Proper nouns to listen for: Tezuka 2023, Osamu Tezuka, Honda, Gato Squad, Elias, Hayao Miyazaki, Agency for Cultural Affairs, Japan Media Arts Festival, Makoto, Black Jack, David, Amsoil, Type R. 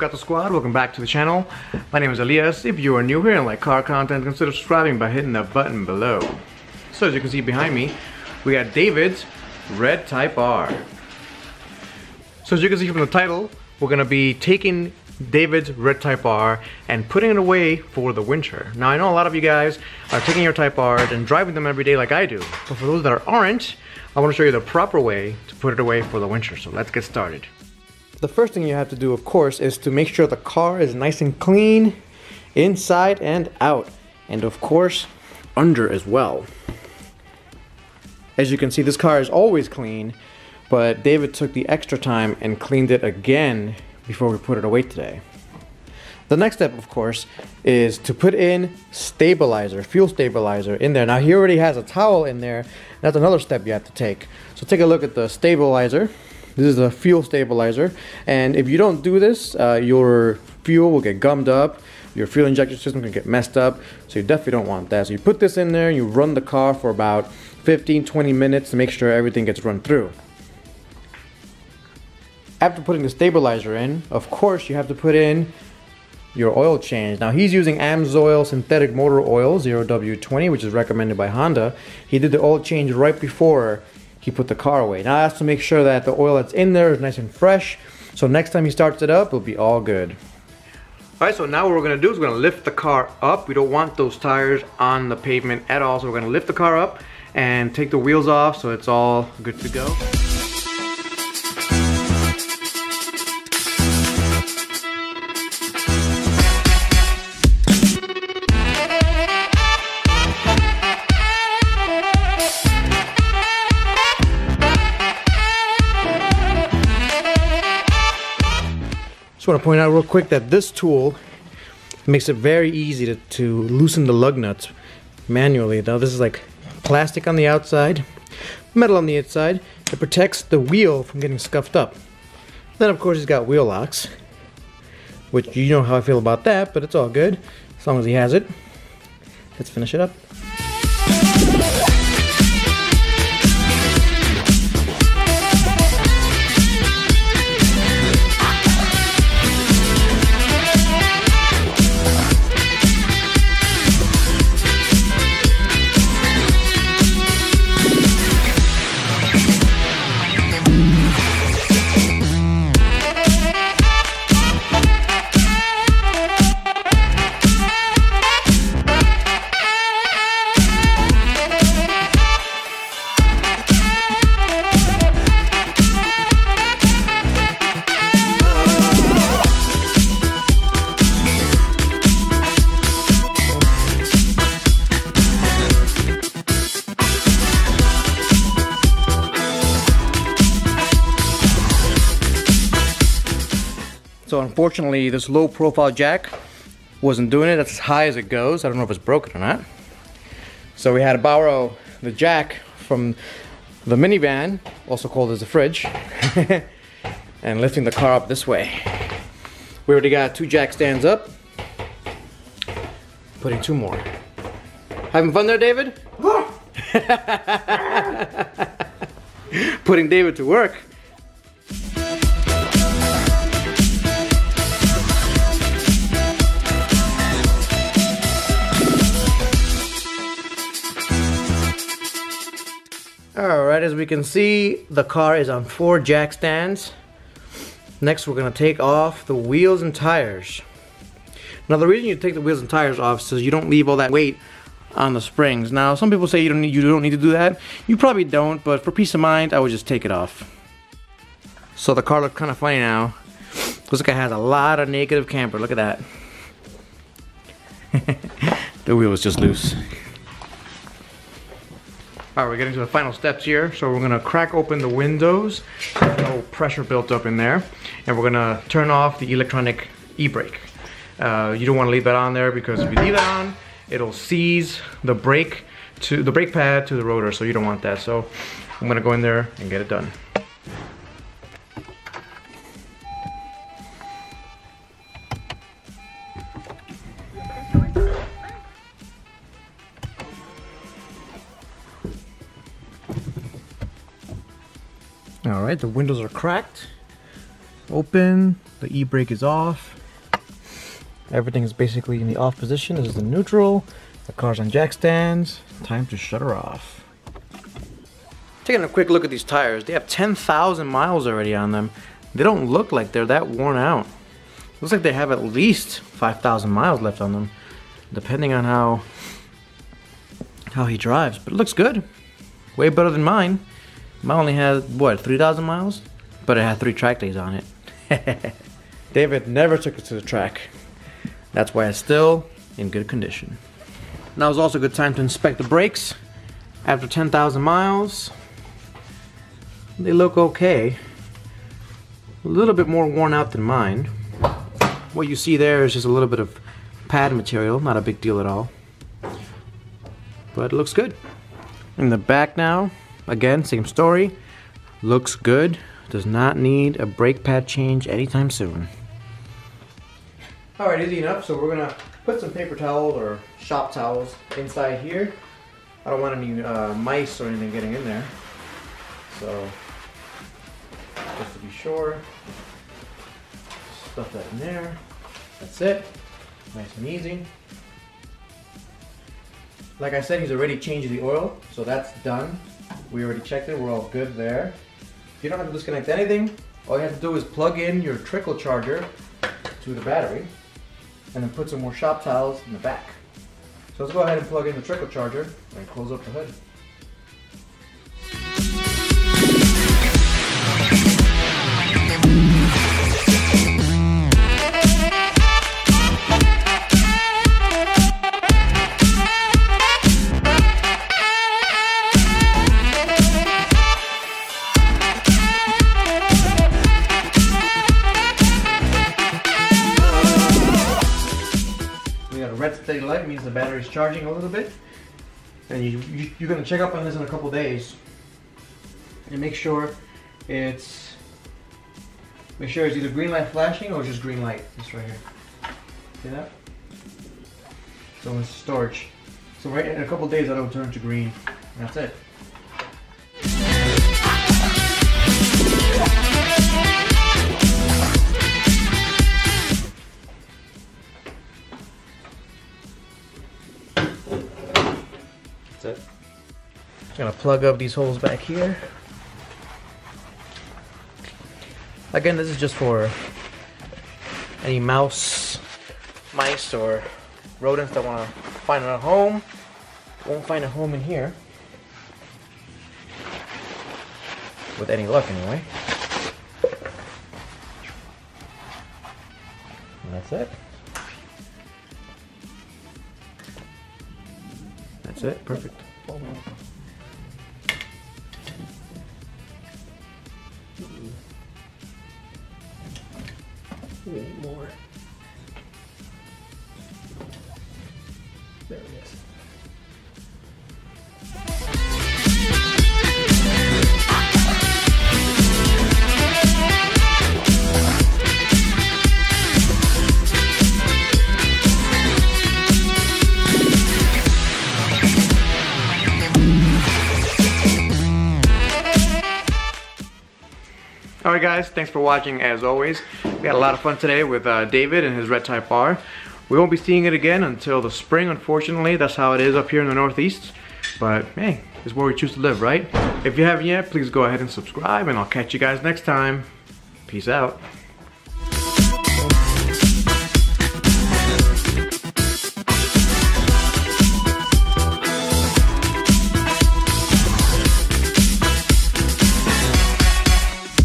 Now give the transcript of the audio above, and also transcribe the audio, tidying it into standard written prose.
Gato Squad, welcome back to the channel. My name is Elias. If you are new here and like car content, consider subscribing by hitting that button below. So as you can see behind me, we got David's red Type R. So as you can see from the title, we're going to be taking David's red Type R and putting it away for the winter. Now I know a lot of you guys are taking your Type R's and driving them every day like I do, but for those that aren't, I want to show you the proper way to put it away for the winter, so let's get started. The first thing you have to do, of course, is to make sure the car is nice and clean inside and out, and of course under as well. As you can see, this car is always clean, but David took the extra time and cleaned it again before we put it away today. The next step, of course, is to put in stabilizer, fuel stabilizer in there. Now he already has a towel in there. That's another step you have to take. So take a look at the stabilizer. This is the fuel stabilizer, and if you don't do this, your fuel will get gummed up, your fuel injection system can get messed up, so you definitely don't want that. So you put this in there, you run the car for about 15-20 minutes to make sure everything gets run through. After putting the stabilizer in, of course, you have to put in your oil change. Now he's using Amsoil synthetic motor oil 0W20, which is recommended by Honda. He did the oil change right before he put the car away. Now that's to make sure that the oil that's in there is nice and fresh, so next time he starts it up, it'll be all good. Alright, so now what we're gonna do is we're gonna lift the car up. We don't want those tires on the pavement at all, so we're gonna lift the car up and take the wheels off so it's all good to go. Just want to point out real quick that this tool makes it very easy to loosen the lug nuts manually. Now this is like plastic on the outside, metal on the inside. It protects the wheel from getting scuffed up. Then of course he's got wheel locks, which you know how I feel about that, but it's all good as long as he has it. Let's finish it up. So unfortunately, this low profile jack wasn't doing it. That's as high as it goes. I don't know if it's broken or not. So we had to borrow the jack from the minivan, also called as the fridge, and lifting the car up this way. We already got two jack stands up, putting two more. Having fun there, David? Putting David to work. Alright, as we can see, the car is on four jack stands. Next, we're going to take off the wheels and tires. Now, the reason you take the wheels and tires off is so you don't leave all that weight on the springs. Now, some people say you don't need to do that. You probably don't, but for peace of mind, I would just take it off. So the car looks kind of funny now. Looks like it has a lot of negative camber. Look at that. The wheel was just loose. All right, we're getting to the final steps here. So we're going to crack open the windows, no pressure built up in there, and we're going to turn off the electronic e-brake. You don't want to leave that on there because if you leave that on, it'll seize the brake pad to the rotor, so you don't want that. So I'm going to go in there and get it done. Alright, the windows are cracked. open, the e-brake is off. Everything is basically in the off position. This is the neutral. The car's on jack stands. Time to shut her off. Taking a quick look at these tires, they have 10,000 miles already on them. They don't look like they're that worn out. Looks like they have at least 5,000 miles left on them, depending on how he drives. But it looks good. Way better than mine. Mine only has, what, 3,000 miles? But it had 3 track days on it. David never took it to the track. That's why it's still in good condition. Now is also a good time to inspect the brakes. After 10,000 miles, they look okay. A little bit more worn out than mine. What you see there is just a little bit of pad material, not a big deal at all. But it looks good. In the back now, again, same story. Looks good. Does not need a brake pad change anytime soon. Alright, easy enough, so we're gonna put some paper towels or shop towels inside here. I don't want any mice or anything getting in there. So, just to be sure, stuff that in there. That's it. Nice and easy. Like I said, he's already changed the oil, so that's done. We already checked it, we're all good there. You don't have to disconnect anything. All you have to do is plug in your trickle charger to the battery, and then put some more shop towels in the back. So let's go ahead and plug in the trickle charger and close up the hood. Light means the battery's charging a little bit, and you're going to check up on this in a couple days and make sure it's either green light flashing or just green light. This right here, see that? So it's storage. So right in a couple days that'll turn to green, and that's it. Gonna plug up these holes back here. Again, this is just for any mice or rodents that wanna find a home. Won't find a home in here. With any luck anyway. And that's it. That's it, perfect. More. There it is. Alright guys, thanks for watching as always. We had a lot of fun today with David and his red Type R. We won't be seeing it again until the spring, unfortunately. That's how it is up here in the Northeast. But hey, it's where we choose to live, right? If you haven't yet, please go ahead and subscribe, and I'll catch you guys next time. Peace out.